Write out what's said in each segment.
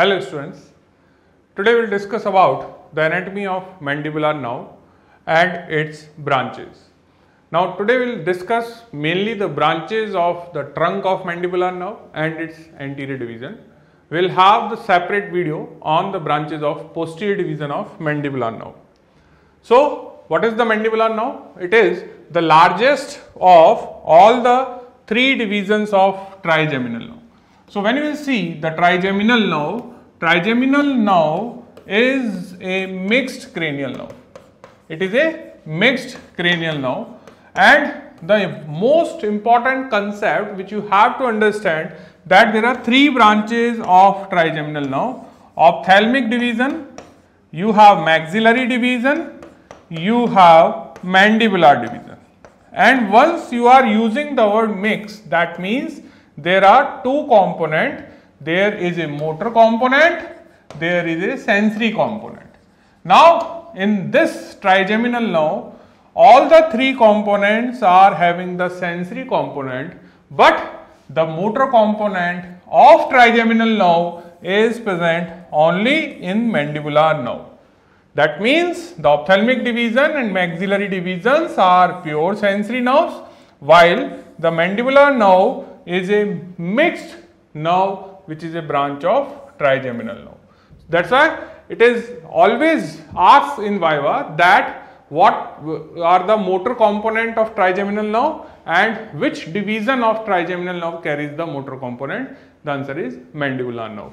Hello students, today we will discuss about the anatomy of mandibular nerve and its branches. Now today we will discuss mainly the branches of the trunk of mandibular nerve and its anterior division. We will have the separate video on the branches of posterior division of mandibular nerve. So what is the mandibular nerve? It is the largest of all the three divisions of trigeminal nerve. So when you will see the trigeminal nerve is a mixed cranial nerve. It is a mixed cranial nerve, and the most important concept which you have to understand that there are three branches of trigeminal nerve: ophthalmic division, you have maxillary division, you have mandibular division. And once you are using the word mixed, that means there are two components. There is a motor component, there is a sensory component. Now in this trigeminal nerve, all the three components are having the sensory component, but the motor component of trigeminal nerve is present only in mandibular nerve. That means the ophthalmic division and maxillary divisions are pure sensory nerves, while the mandibular nerve is a mixed nerve which is a branch of trigeminal nerve. That's why it is always asked in Viva that what are the motor component of trigeminal nerve and which division of trigeminal nerve carries the motor component. The answer is mandibular nerve.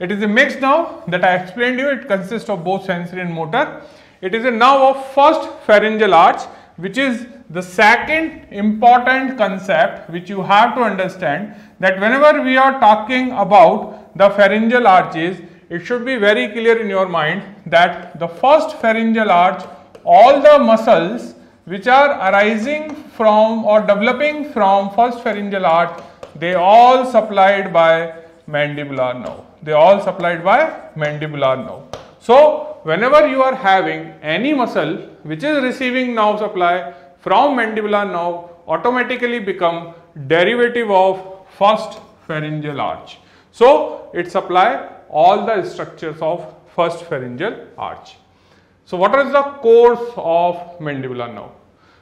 It is a mixed nerve that I explained to you. It consists of both sensory and motor. It is a nerve of first pharyngeal arch, which is the second important concept which you have to understand, that whenever we are talking about the pharyngeal arches, it should be very clear in your mind that the first pharyngeal arch, all the muscles which are arising from or developing from first pharyngeal arch, they all supplied by mandibular nerve. They all supplied by mandibular nerve. So whenever you are having any muscle which is receiving nerve supply from mandibular nerve, automatically become derivative of first pharyngeal arch. So it supply all the structures of first pharyngeal arch. So what is the course of mandibular nerve?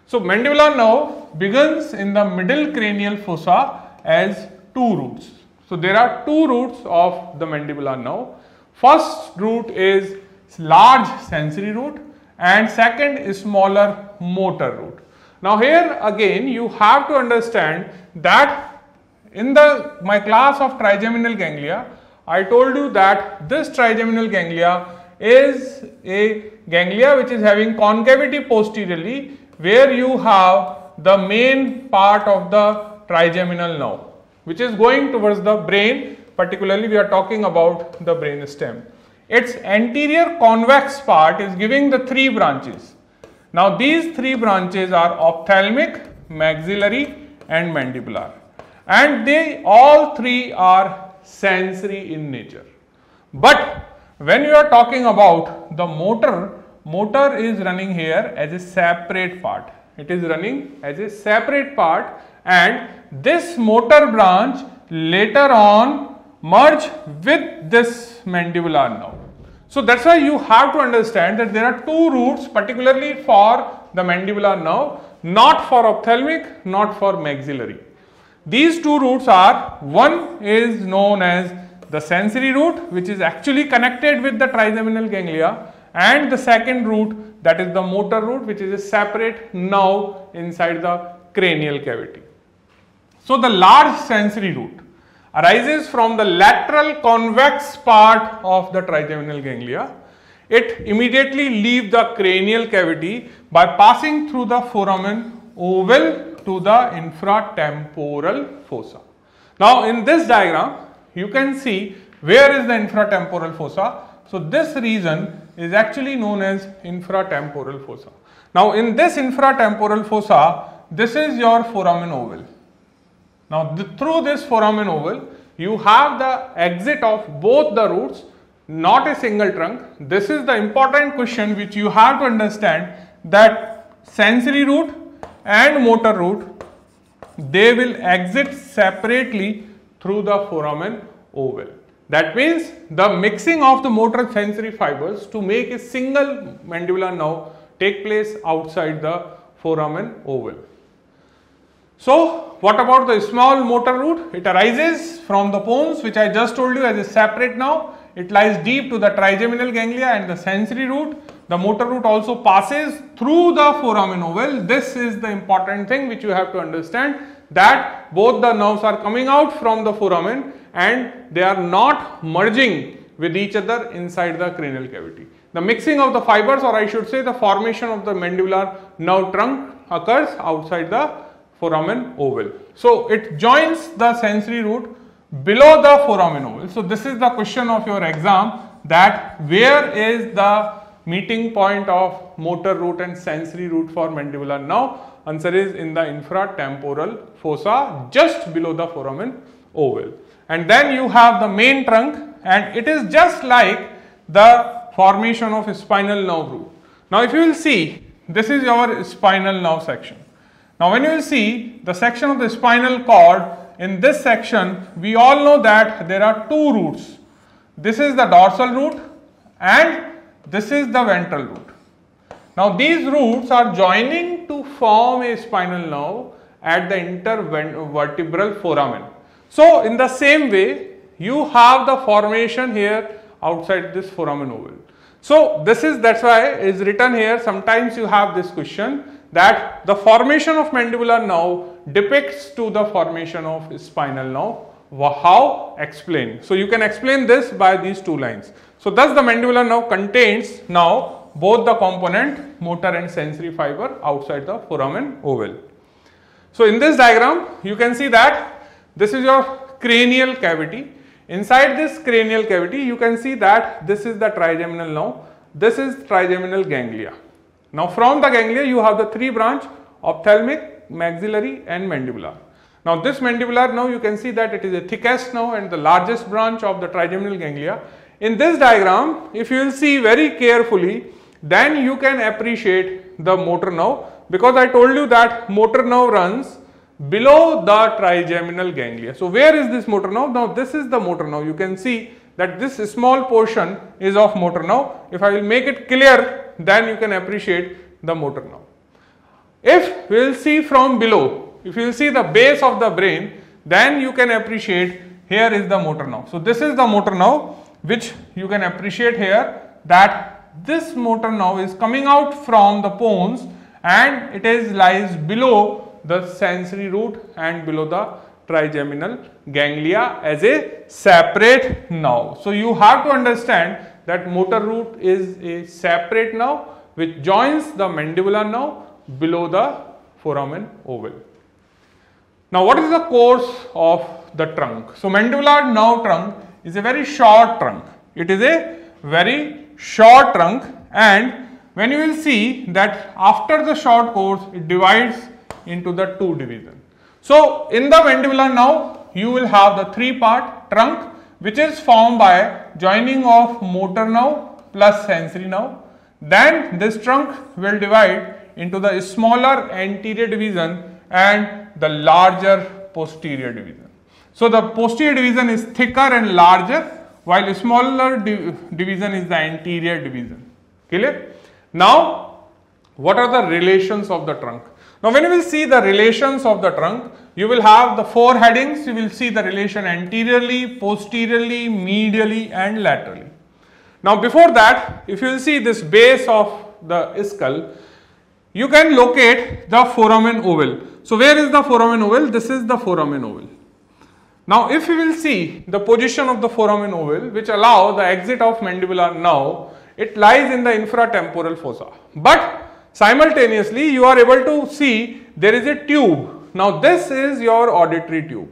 So mandibular nerve begins in the middle cranial fossa as two roots. So there are two roots of the mandibular nerve. First root is large sensory root and second is smaller motor root. Now here again you have to understand that in my class of trigeminal ganglia, I told you that this trigeminal ganglia is a ganglia which is having concavity posteriorly, where you have the main part of the trigeminal nerve which is going towards the brain. Particularly we are talking about the brain stem. Its anterior convex part is giving the three branches. Now these three branches are ophthalmic, maxillary and mandibular, and they all three are sensory in nature. But when you are talking about the motor is running here as a separate part. It is running as a separate part, and this motor branch later on merge with this mandibular nerve. So that's why you have to understand that there are two roots particularly for the mandibular nerve, not for ophthalmic, not for maxillary. These two roots are, one is known as the sensory root which is actually connected with the trigeminal ganglia, and the second root, that is the motor root, which is a separate nerve inside the cranial cavity. So the large sensory root arises from the lateral convex part of the trigeminal ganglia. It immediately leaves the cranial cavity by passing through the foramen ovale to the infratemporal fossa. Now in this diagram you can see where is the infratemporal fossa. So this region is actually known as infratemporal fossa. Now in this infratemporal fossa, this is your foramen ovale. Now through this foramen ovale, you have the exit of both the roots, not a single trunk. This is the important question which you have to understand, that sensory root and motor root, they will exit separately through the foramen ovale. That means the mixing of the motor sensory fibers to make a single mandibular nerve take place outside the foramen ovale. So, what about the small motor root? It arises from the pons, which I just told you as a separate nerve. It lies deep to the trigeminal ganglia and the sensory root. The motor root also passes through the foramen ovale. This is the important thing which you have to understand, that both the nerves are coming out from the foramen and they are not merging with each other inside the cranial cavity. The mixing of the fibers, or I should say the formation of the mandibular nerve trunk, occurs outside the foramen ovale. So it joins the sensory root below the foramen ovale. So this is the question of your exam, that where is the meeting point of motor root and sensory root for mandibular nerve? Answer is in the infratemporal fossa, just below the foramen ovale. And then you have the main trunk, and it is just like the formation of a spinal nerve root. Now if you will see, this is your spinal nerve section. Now when you will see the section of the spinal cord, in this section we all know that there are two roots. This is the dorsal root and this is the ventral root. Now these roots are joining to form a spinal nerve at the intervertebral foramen. So in the same way you have the formation here outside this foramen ovale. So this is, that's why it is written here. Sometimes you have this question that the formation of mandibular nerve depicts to the formation of spinal nerve. How? Explain. So you can explain this by these two lines. So thus the mandibular nerve contains now both the component motor and sensory fiber outside the foramen ovale. So in this diagram you can see that this is your cranial cavity. Inside this cranial cavity you can see that this is the trigeminal nerve, this is trigeminal ganglia. Now from the ganglia you have the three branch: ophthalmic, maxillary and mandibular. Now this mandibular nerve, you can see that it is the thickest nerve and the largest branch of the trigeminal ganglia. In this diagram, if you will see very carefully, then you can appreciate the motor nerve, because I told you that motor nerve runs below the trigeminal ganglia. So where is this motor nerve? Now this is the motor nerve. You can see that this small portion is of motor nerve. If I will make it clear, then you can appreciate the motor nerve. If we will see from below, if you will see the base of the brain, then you can appreciate here is the motor nerve. So this is the motor nerve, which you can appreciate here, that this motor nerve is coming out from the pons and it is lies below the sensory root and below the trigeminal ganglia as a separate nerve. So you have to understand that motor root is a separate nerve which joins the mandibular nerve below the foramen ovale. Now what is the course of the trunk? So mandibular nerve trunk is a very short trunk. It is a very short trunk, and when you will see that after the short course it divides into the two division. So in the mandibular nerve you will have the three part trunk, which is formed by joining of motor nerve plus sensory nerve. Then this trunk will divide into the smaller anterior division and the larger posterior division. So the posterior division is thicker and larger, while the smaller division is the anterior division. Clear? Now, what are the relations of the trunk? Now, when you will see the relations of the trunk, you will have the four headings. You will see the relation anteriorly, posteriorly, medially and laterally. Now, before that, if you will see this base of the skull, you can locate the foramen ovale. So, where is the foramen ovale? This is the foramen ovale. Now if you will see the position of the foramen ovale, which allow the exit of mandibular nerve, it lies in the infratemporal fossa. But simultaneously you are able to see there is a tube. Now this is your auditory tube.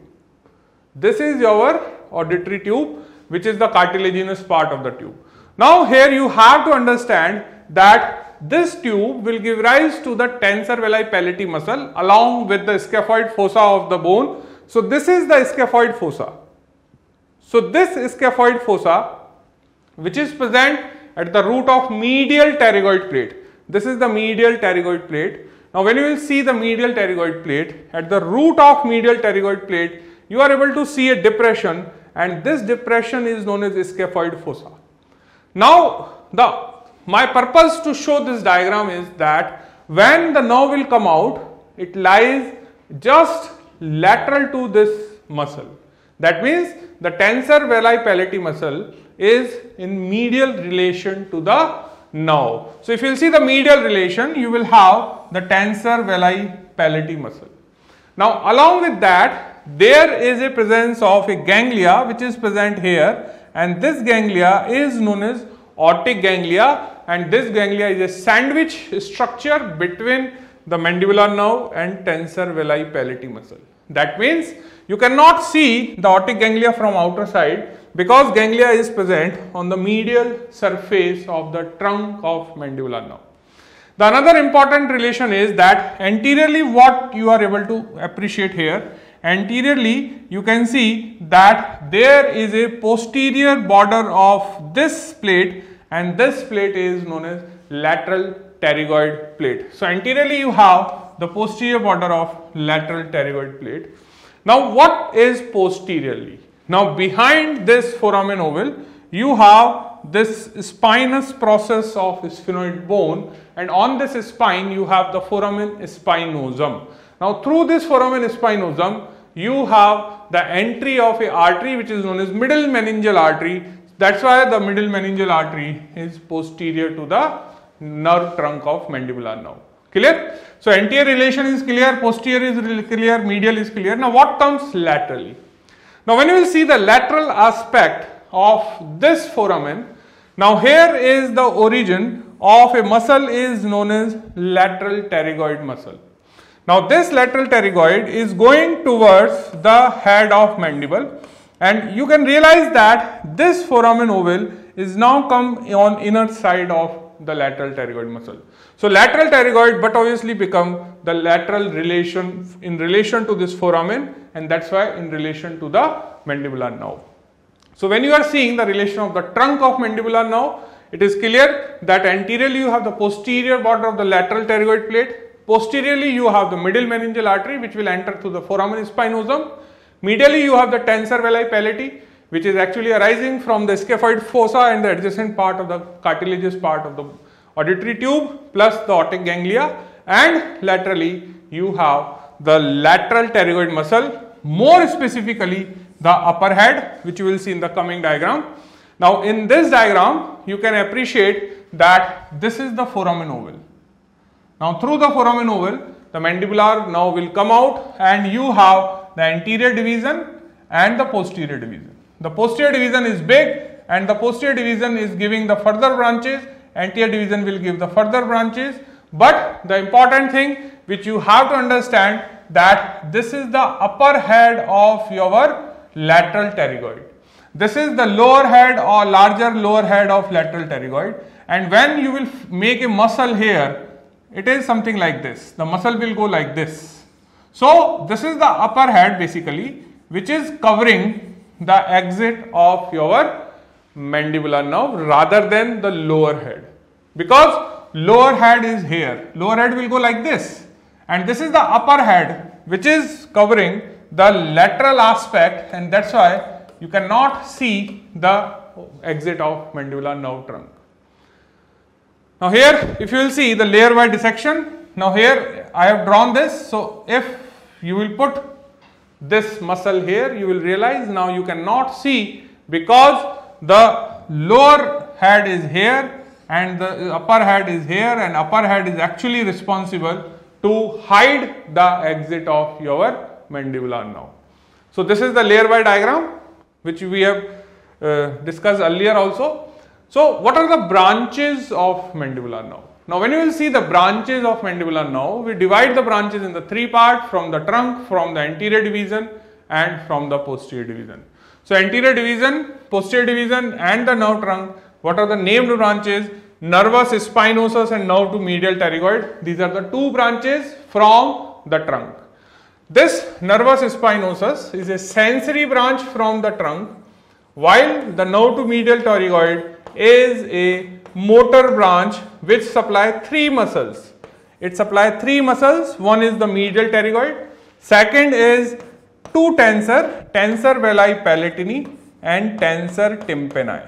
This is your auditory tube, which is the cartilaginous part of the tube. Now here you have to understand that this tube will give rise to the tensor veli palatini muscle along with the scaphoid fossa of the bone. So this is the scaphoid fossa. So this scaphoid fossa, which is present at the root of medial pterygoid plate. This is the medial pterygoid plate. Now when you will see the medial pterygoid plate, at the root of medial pterygoid plate, you are able to see a depression, and this depression is known as scaphoid fossa. Now, my purpose to show this diagram is that when the nerve will come out, it lies just lateral to this muscle. That means the tensor veli palatini muscle is in medial relation to the nerve. So, if you see the medial relation, you will have the tensor veli palatini muscle. Now, along with that, there is a presence of a ganglia which is present here, and this ganglia is known as otic ganglia, and this ganglia is a sandwich structure between the mandibular nerve and tensor veli palatini muscle. That means you cannot see the otic ganglia from outer side because ganglia is present on the medial surface of the trunk of mandibular nerve. The another important relation is that anteriorly what you are able to appreciate here, anteriorly you can see that there is a posterior border of this plate, and this plate is known as lateral pterygoid plate. So, anteriorly you have the posterior border of lateral pterygoid plate. Now, what is posteriorly? Now, behind this foramen ovale, you have this spinous process of sphenoid bone, and on this spine, you have the foramen spinosum. Now, through this foramen spinosum, you have the entry of an artery which is known as middle meningeal artery. That's why the middle meningeal artery is posterior to the nerve trunk of mandibular nerve. Clear? So, anterior relation is clear, posterior is clear, medial is clear. Now, what comes laterally? Now, when you will see the lateral aspect of this foramen, now here is the origin of a muscle is known as lateral pterygoid muscle. Now, this lateral pterygoid is going towards the head of mandible, and you can realize that this foramen ovale is now come on inner side of the lateral pterygoid muscle. So, lateral pterygoid but obviously become the lateral relation in relation to this foramen, and that's why in relation to the mandibular nerve. So, when you are seeing the relation of the trunk of mandibular nerve, it is clear that anteriorly you have the posterior border of the lateral pterygoid plate, posteriorly you have the middle meningeal artery which will enter through the foramen spinosum, medially you have the tensor veli palatini, which is actually arising from the scaphoid fossa and the adjacent part of the cartilageous part of the auditory tube, plus the otic ganglia, and laterally you have the lateral pterygoid muscle, more specifically the upper head, which you will see in the coming diagram. Now, in this diagram, you can appreciate that this is the foramen ovale. Now, through the foramen ovale, the mandibular now will come out, and you have the anterior division and the posterior division. The posterior division is big, and the posterior division is giving the further branches, anterior division will give the further branches, but the important thing which you have to understand that this is the upper head of your lateral pterygoid. This is the lower head or larger lower head of lateral pterygoid, and when you will make a muscle here, it is something like this. The muscle will go like this. So, this is the upper head basically which is covering the exit of your mandibular nerve rather than the lower head, because lower head is here, lower head will go like this, and this is the upper head which is covering the lateral aspect, and that's why you cannot see the exit of mandibular nerve trunk. Now here if you will see the layer by dissection, now here I have drawn this, so if you will put this muscle here, you will realize now you cannot see because the lower head is here and the upper head is here, and upper head is actually responsible to hide the exit of your mandibular nerve. So, this is the layer by diagram which we have discussed earlier also. So, what are the branches of mandibular nerve? Now, when you will see the branches of mandibular nerve, we divide the branches in the three parts: from the trunk, from the anterior division, and from the posterior division. So, anterior division, posterior division, and the nerve trunk. What are the named branches? Nervus spinosus and nerve to medial pterygoid. These are the two branches from the trunk. This nervus spinosus is a sensory branch from the trunk, while the nerve to medial pterygoid is a motor branch which supply three muscles. It supply three muscles. One is the medial pterygoid, second is two tensor veli palatini, and tensor tympani.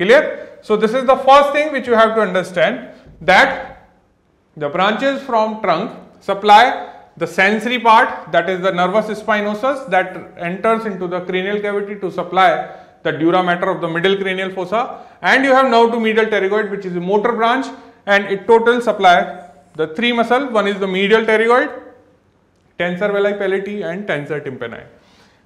Clear? So this is the first thing which you have to understand, that the branches from trunk supply the sensory part, that is the nervus spinosus, that enters into the cranial cavity to supply the dura mater of the middle cranial fossa, and you have now to medial pterygoid, which is the motor branch, and it total supply the three muscle. One is the medial pterygoid, tensor veli palatini and tensor tympani.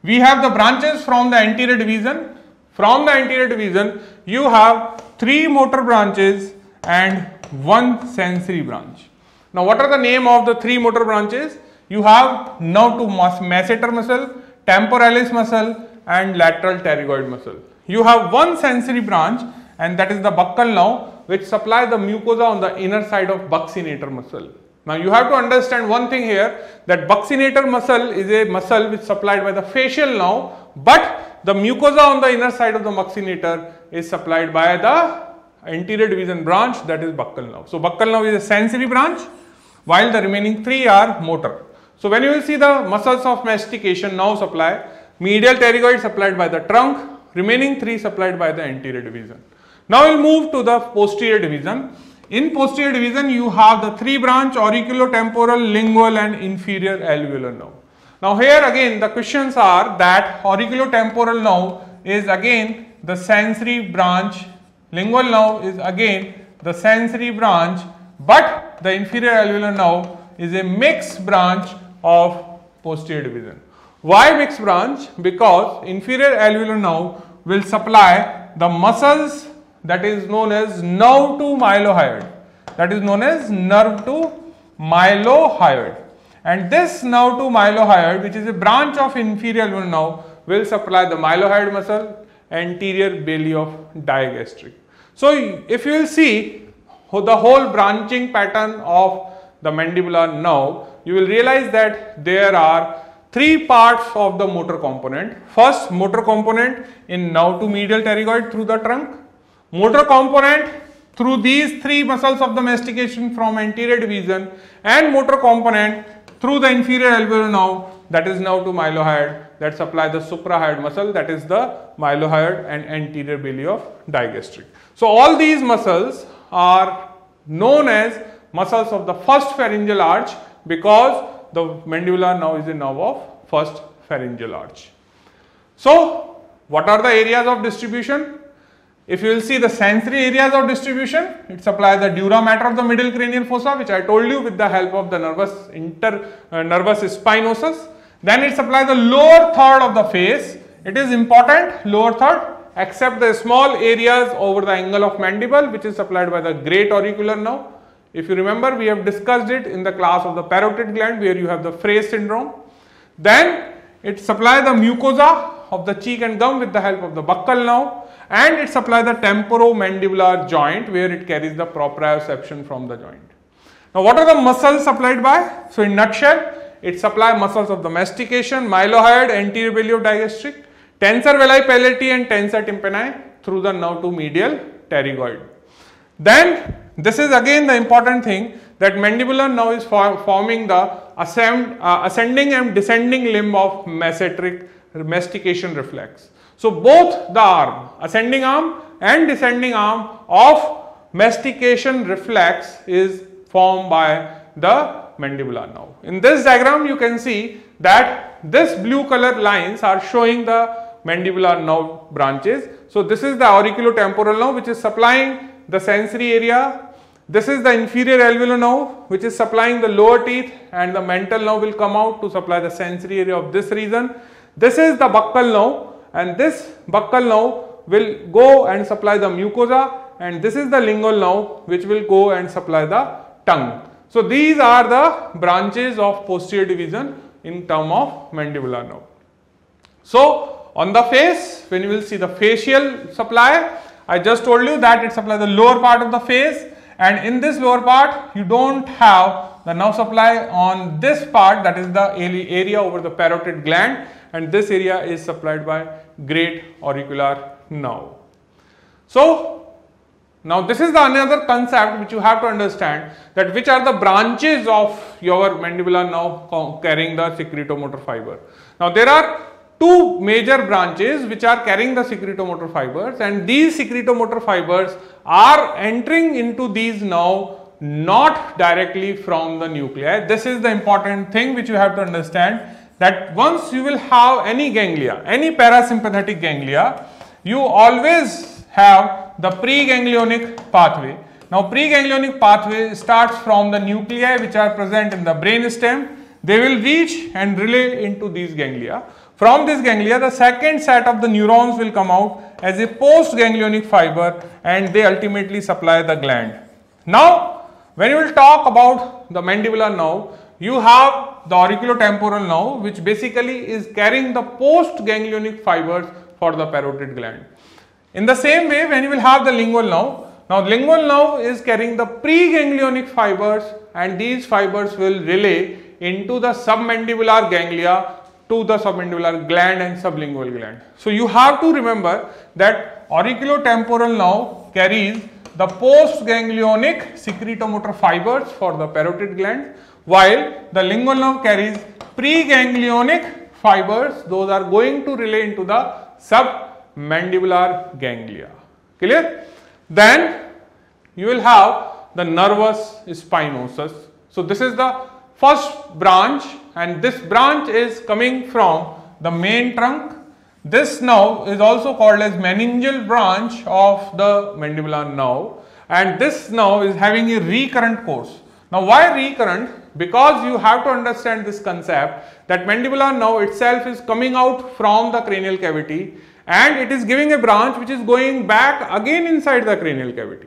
We have the branches from the anterior division. From the anterior division, you have three motor branches and one sensory branch. Now, what are the name of the three motor branches? You have now two masseter muscle, temporalis muscle and lateral pterygoid muscle. You have one sensory branch, and that is the buccal nerve, which supplies the mucosa on the inner side of buccinator muscle. Now, you have to understand one thing here, that buccinator muscle is a muscle which is supplied by the facial nerve, but the mucosa on the inner side of the buccinator is supplied by the anterior division branch, that is buccal nerve. So, buccal nerve is a sensory branch, while the remaining three are motor. So, when you will see the muscles of mastication now supply, medial pterygoid supplied by the trunk, remaining three supplied by the anterior division. Now, we will move to the posterior division. In posterior division, you have the three branch, auriculotemporal, lingual and inferior alveolar nerve. Now here again the questions are that auriculotemporal nerve is again the sensory branch, lingual nerve is again the sensory branch, but the inferior alveolar nerve is a mixed branch of posterior division. Why mixed branch? Because inferior alveolar nerve will supply the muscles that is known as nerve to mylohyoid, that is known as nerve to mylohyoid, and this nerve to mylohyoid, which is a branch of inferior alveolar nerve, will supply the mylohyoid muscle, anterior belly of digastric. So if you will see the whole branching pattern of the mandibular nerve, you will realize that there are three parts of the motor component. First, motor component in nerve to medial pterygoid through the trunk, motor component through these three muscles of the mastication from anterior division, and motor component through the inferior alveolar nerve, that is nerve to mylohyoid, that supply the suprahyoid muscle, that is the mylohyoid and anterior belly of digastric. So all these muscles are known as muscles of the first pharyngeal arch, because the mandibular nerve is a nerve of first pharyngeal arch. So what are the areas of distribution? If you will see the sensory areas of distribution, it supplies the dura mater of the middle cranial fossa, which I told you with the help of the nervus spinosus. Then it supplies the lower third of the face. It is important, lower third, except the small areas over the angle of mandible, which is supplied by the great auricular nerve. If you remember, we have discussed it in the class of the parotid gland, where you have the Frey syndrome. Then it supplies the mucosa of the cheek and gum with the help of the buccal nerve. And it supplies the temporomandibular joint, where it carries the proprioception from the joint. Now, what are the muscles supplied by? So, in nutshell, it supplies muscles of the mastication, mylohyoid, anterior belly of digastric, tensor veli palatini and tensor tympani through the nerve to medial pterygoid. Then, this is again the important thing, that mandibular nerve is forming the ascending and descending limb of masseteric mastication reflex. So both the arm, ascending arm and descending arm of mastication reflex is formed by the mandibular nerve. In this diagram, you can see that this blue color lines are showing the mandibular nerve branches. So this is the auriculotemporal nerve, which is supplying the sensory area. This is the inferior alveolar nerve, which is supplying the lower teeth, and the mental nerve will come out to supply the sensory area of this region. This is the buccal nerve, and this buccal nerve will go and supply the mucosa, and this is the lingual nerve, which will go and supply the tongue. So these are the branches of posterior division in term of mandibular nerve. So on the face, when you will see the facial supply, I just told you that it supplies the lower part of the face, and in this lower part you don't have the nerve supply on this part, that is the area over the parotid gland, and this area is supplied by great auricular nerve. So now this is the another concept which you have to understand, that which are the branches of your mandibular nerve carrying the secretomotor fiber. Now there are two major branches which are carrying the secretomotor fibers, and these secretomotor fibers are entering into these now not directly from the nuclei. This is the important thing which you have to understand, that once you will have any ganglia, any parasympathetic ganglia, you always have the preganglionic pathway. Now preganglionic pathway starts from the nuclei which are present in the brain stem. They will reach and relay into these ganglia. From this ganglia, the second set of the neurons will come out as a postganglionic fiber, and they ultimately supply the gland. Now, when you will talk about the mandibular nerve, you have the auriculotemporal nerve, which basically is carrying the postganglionic fibers for the parotid gland. In the same way, when you will have the lingual nerve, now lingual nerve is carrying the preganglionic fibers, and these fibers will relay into the submandibular ganglia to the submandibular gland and sublingual gland. So you have to remember that auriculotemporal nerve carries the postganglionic secretomotor fibers for the parotid gland, while the lingual nerve carries preganglionic fibers. Those are going to relay into the submandibular ganglia. Clear? Then you will have the nervus spinosus. So this is the first branch, and this branch is coming from the main trunk. This nerve is also called as meningeal branch of the mandibular nerve, and this nerve is having a recurrent course. Now why recurrent? Because you have to understand this concept that mandibular nerve itself is coming out from the cranial cavity, and it is giving a branch which is going back again inside the cranial cavity.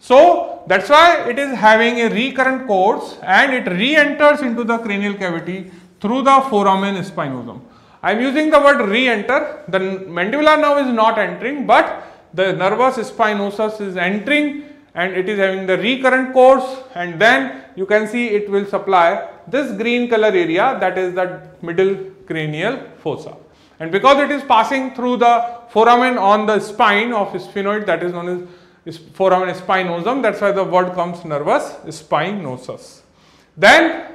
So that's why it is having a recurrent course, and it re-enters into the cranial cavity through the foramen spinosum. I am using the word re-enter. The mandibular nerve is not entering, but the nervus spinosus is entering, and it is having the recurrent course, and then you can see it will supply this green color area, that is the middle cranial fossa. And because it is passing through the foramen on the spine of sphenoid, that is known as foramen spinosum, that's why the word comes nervus spinosus. Then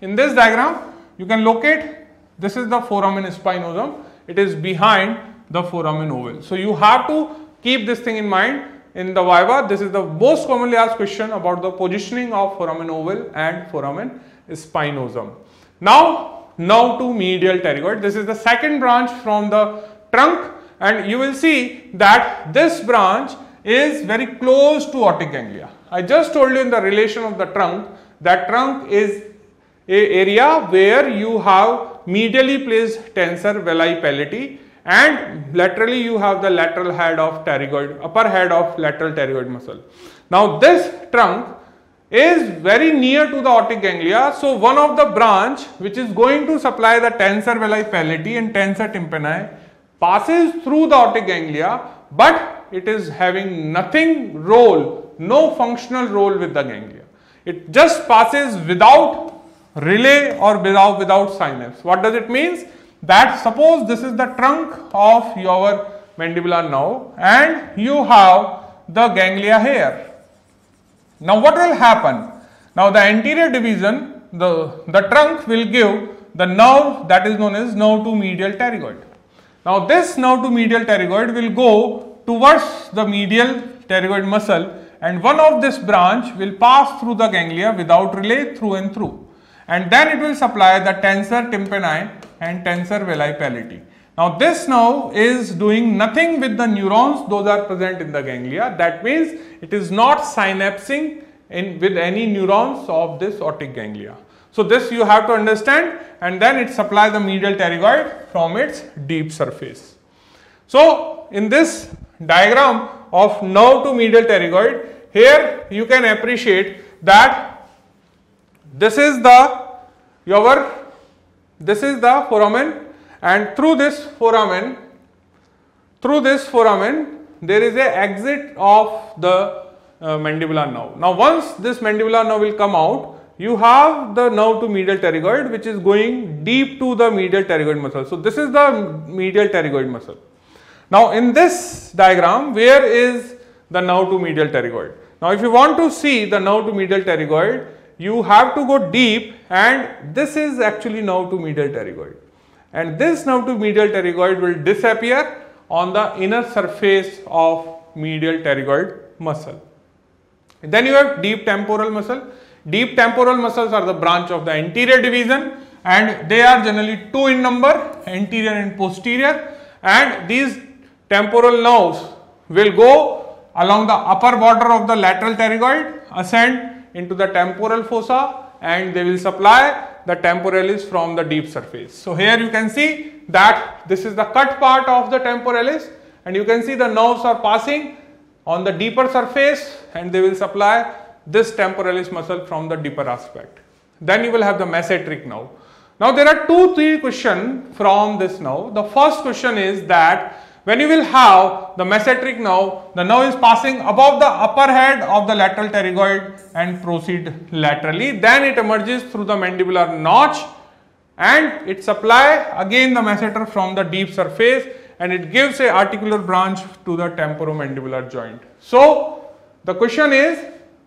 in this diagram you can locate, this is the foramen spinosum, it is behind the foramen ovale. So you have to keep this thing in mind in the viva. This is the most commonly asked question about the positioning of foramen ovale and foramen spinosum. Now to medial pterygoid. This is the second branch from the trunk, and you will see that this branch is very close to otic ganglia. I just told you in the relation of the trunk, that trunk is a area where you have medially placed tensor veli palatini, and laterally you have the lateral head of pterygoid, upper head of lateral pterygoid muscle. Now this trunk is very near to the otic ganglia, so one of the branch which is going to supply the tensor veli palatini and tensor tympani passes through the otic ganglia, but it is having nothing role, no functional role with the ganglia. It just passes without relay or without synapse. What does it mean? That suppose this is the trunk of your mandibular nerve, and you have the ganglia here. Now what will happen? Now the anterior division, the trunk will give the nerve that is known as nerve to medial pterygoid. Now this nerve to medial pterygoid will go towards the medial pterygoid muscle, and one of this branch will pass through the ganglia without relay through and through, and then it will supply the tensor tympani and tensor veli palatini. Now this nerve is doing nothing with the neurons, those are present in the ganglia. That means it is not synapsing with any neurons of this otic ganglia. So this you have to understand, and then it supplies the medial pterygoid from its deep surface. So in this diagram of nerve to medial pterygoid, here you can appreciate that this is the foramen, and through this foramen there is a exit of the mandibular nerve. Now once this mandibular nerve will come out, you have the nerve to medial pterygoid which is going deep to the medial pterygoid muscle. So this is the medial pterygoid muscle. Now in this diagram, where is the nerve to medial pterygoid? Now if you want to see the nerve to medial pterygoid, you have to go deep, and this is actually nerve to medial pterygoid. and this nerve to medial pterygoid will disappear on the inner surface of medial pterygoid muscle. Then you have deep temporal muscle. Deep temporal muscles are the branch of the anterior division, and they are generally two in number, anterior and posterior, and these temporal nerves will go along the upper border of the lateral pterygoid, ascend into the temporal fossa, and they will supply the temporalis from the deep surface. So here you can see that this is the cut part of the temporalis, and you can see the nerves are passing on the deeper surface and they will supply this temporalis muscle from the deeper aspect. Then you will have the masseteric nerve. Now there are three questions from this nerve. The first question is that when you will have the masseteric nerve, the nerve is passing above the upper head of the lateral pterygoid and proceed laterally. Then it emerges through the mandibular notch and it supplies again the masseter from the deep surface, and it gives a articular branch to the temporomandibular joint. So the question is,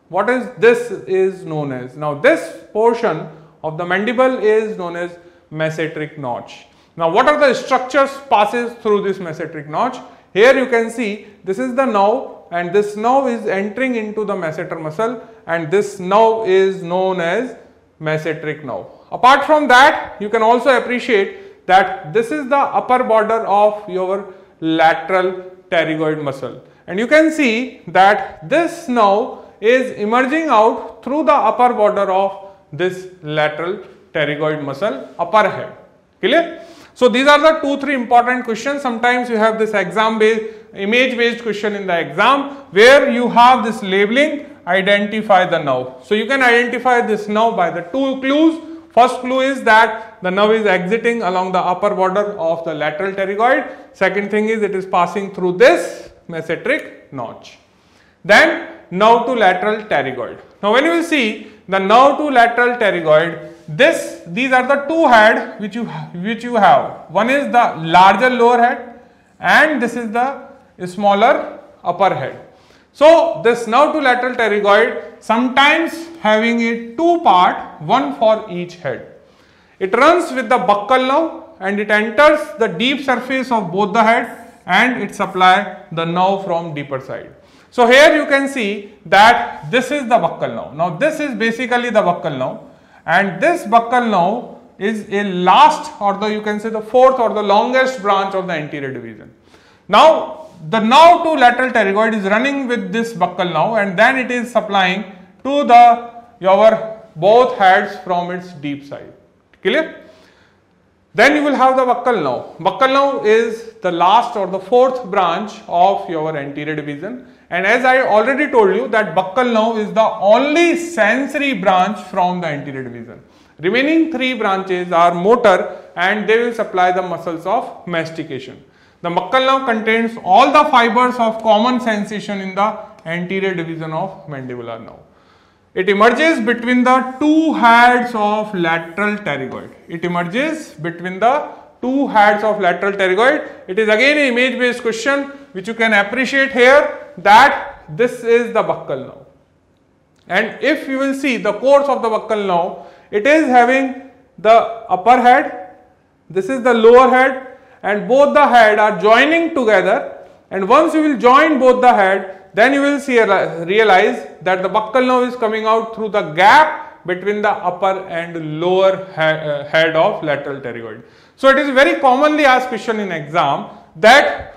what is this is known as? Now this portion of the mandible is known as masseteric notch. Now what are the structures passes through this masseteric notch? Here you can see this is the nerve, and this nerve is entering into the masseter muscle, and this nerve is known as masseteric nerve. Apart from that, you can also appreciate that this is the upper border of your lateral pterygoid muscle, and you can see that this nerve is emerging out through the upper border of this lateral pterygoid muscle, upper head. Clear? So these are the three important questions. Sometimes you have this exam based, image based question in the exam where you have this labeling, identify the nerve. So you can identify this nerve by the two clues. First clue is that the nerve is exiting along the upper border of the lateral pterygoid. Second thing is it is passing through this masseteric notch. Then nerve to lateral pterygoid. Now when you will see the nerve to lateral pterygoid, these are the two heads which you have. One is the larger lower head and this is the smaller upper head. So this nerve to lateral pterygoid sometimes having a two part, one for each head. It runs with the buccal nerve and it enters the deep surface of both the head and it supplies the nerve from deeper side. So here you can see that this is the buccal nerve. Now this is basically the buccal nerve, and this buccal nerve is a last, or the you can say the fourth or the longest branch of the anterior division. Now the nerve to lateral pterygoid is running with this buccal nerve, and then it is supplying to the your both heads from its deep side. Clear? Then you will have the buccal nerve. Buccal nerve is the last or the fourth branch of your anterior division, and as I already told you that buccal nerve is the only sensory branch from the anterior division. Remaining three branches are motor and they will supply the muscles of mastication. The buccal nerve contains all the fibers of common sensation in the anterior division of mandibular nerve. It emerges between the two heads of lateral pterygoid. It is again an image based question which you can appreciate here that this is the buccal nerve. And if you will see the course of the buccal nerve, it is having the upper head, this is the lower head, and both the head are joining together, and once you will join both the head, then you will see, realize that the buccal nerve is coming out through the gap between the upper and lower head of lateral pterygoid. So it is a very commonly asked question in exam that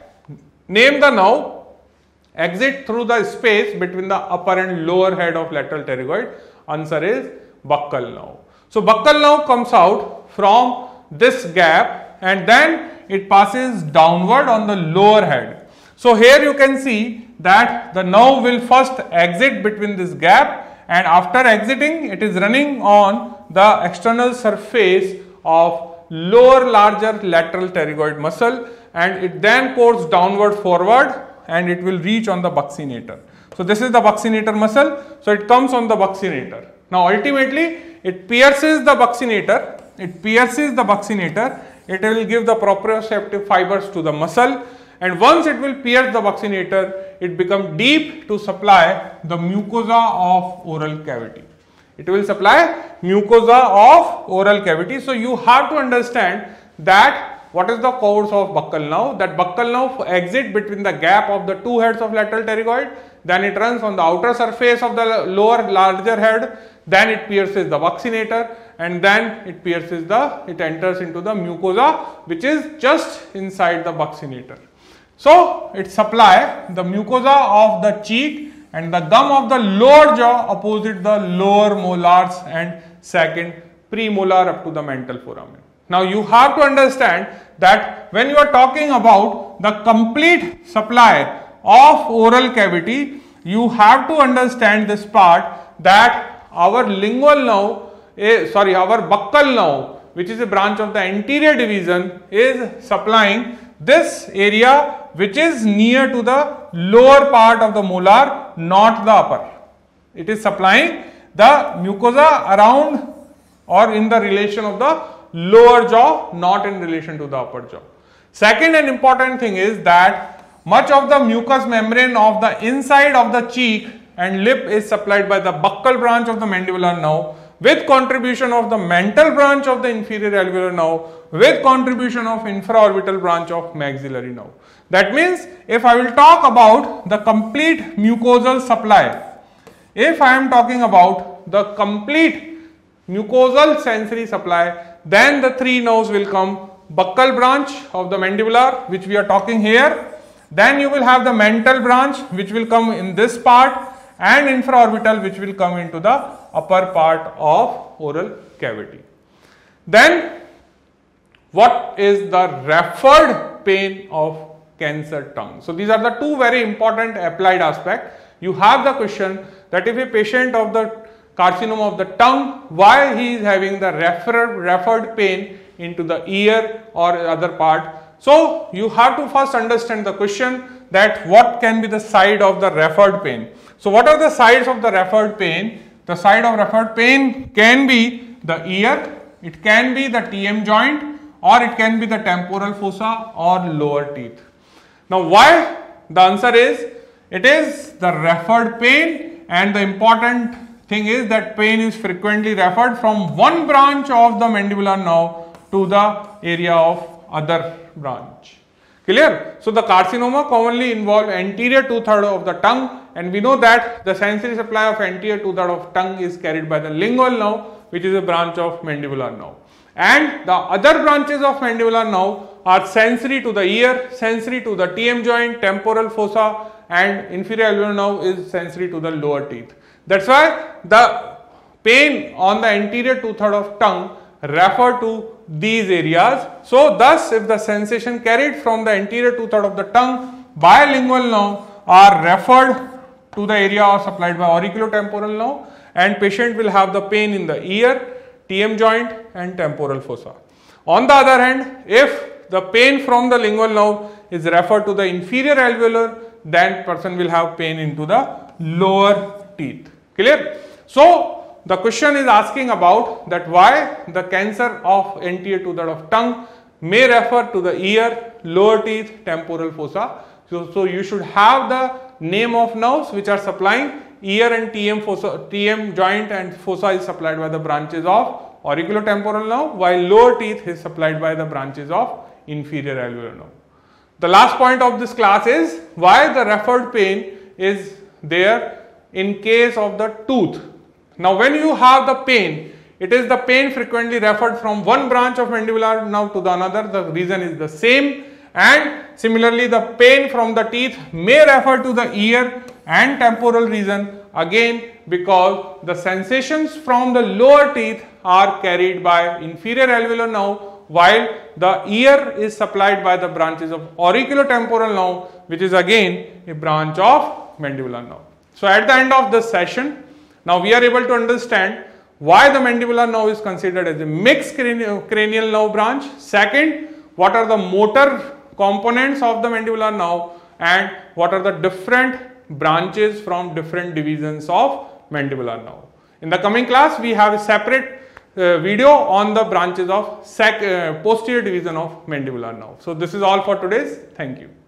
name the nerve, exit through the space between the upper and lower head of lateral pterygoid. Answer is buccal nerve. So buccal nerve comes out from this gap and then it passes downward on the lower head. So here you can see that the nerve will first exit between this gap, and after exiting it is running on the external surface of lower larger lateral pterygoid muscle, and it then courses downward forward and it will reach on the buccinator. So this is the buccinator muscle, so it comes on the buccinator. Now ultimately it pierces the buccinator, it will give the proprioceptive fibers to the muscle, and once it will pierce the buccinator, it becomes deep to supply the mucosa of oral cavity. So you have to understand that what is the course of buccal nerve? That buccal nerve exits between the gap of the two heads of lateral pterygoid, then it runs on the outer surface of the lower larger head, then it pierces the buccinator, and then it pierces the, it enters into the mucosa which is just inside the buccinator. So it supplies the mucosa of the cheek and the gum of the lower jaw opposite the lower molars and second premolar up to the mental foramen. Now you have to understand that when you are talking about the complete supply of oral cavity, you have to understand this part, that our lingual nerve, our buccal nerve, which is a branch of the anterior division, is supplying this area which is near to the lower part of the molar, not the upper. It is supplying the mucosa around or in the relation of the lower jaw, not in relation to the upper jaw. Second and important thing is that much of the mucous membrane of the inside of the cheek and lip is supplied by the buccal branch of the mandibular nerve, with contribution of the mental branch of the inferior alveolar nerve, with contribution of infraorbital branch of maxillary nerve. That means if I will talk about the complete mucosal supply, if I am talking about the complete mucosal sensory supply, then the three nerves will come: buccal branch of the mandibular, which we are talking here. Then you will have the mental branch which will come in this part, and infraorbital which will come into the upper part of oral cavity. Then what is the referred pain of cancer tongue? So these are the two very important applied aspects. You have the question that if a patient of the carcinoma of the tongue, why he is having the referred pain into the ear or other part. So you have to first understand the question that what can be the side of the referred pain. So what are the sides of the referred pain? The side of referred pain can be the ear, it can be the TM joint, or it can be the temporal fossa or lower teeth. Now why? The answer is, it is the referred pain, and the important thing is that pain is frequently referred from one branch of the mandibular nerve to the area of other branch. Clear? So the carcinoma commonly involve anterior two-thirds of the tongue, and we know that the sensory supply of anterior two-thirds of tongue is carried by the lingual nerve, which is a branch of mandibular nerve, and the other branches of mandibular nerve are sensory to the ear, sensory to the TM joint, temporal fossa, and inferior alveolar nerve is sensory to the lower teeth. That's why the pain on the anterior two-thirds of tongue refer to these areas. So thus, if the sensation carried from the anterior two-thirds of the tongue by lingual nerve are referred to the area or supplied by auriculotemporal nerve, and patient will have the pain in the ear, TM joint, and temporal fossa. On the other hand, if the pain from the lingual nerve is referred to the inferior alveolar, then person will have pain into the lower teeth. Clear? So the question is asking about that why the cancer of anterior two-thirds of tongue may refer to the ear, lower teeth, temporal fossa. So you should have the name of nerves which are supplying ear and TM fossa, TM joint and fossa is supplied by the branches of auriculotemporal nerve, while lower teeth is supplied by the branches of inferior alveolar nerve. The last point of this class is why the referred pain is there in case of the tooth. Now when you have the pain, it is the pain frequently referred from one branch of mandibular nerve to the another. The reason is the same, and similarly the pain from the teeth may refer to the ear and temporal region, again because the sensations from the lower teeth are carried by inferior alveolar nerve, while the ear is supplied by the branches of auriculotemporal nerve, which is again a branch of mandibular nerve. So at the end of this session, now we are able to understand why the mandibular nerve is considered as a mixed cranial nerve branch. Second, what are the motor components of the mandibular nerve, and what are the different branches from different divisions of mandibular nerve. In the coming class, we have a separate video on the branches of posterior division of mandibular nerve. So this is all for today's. Thank you.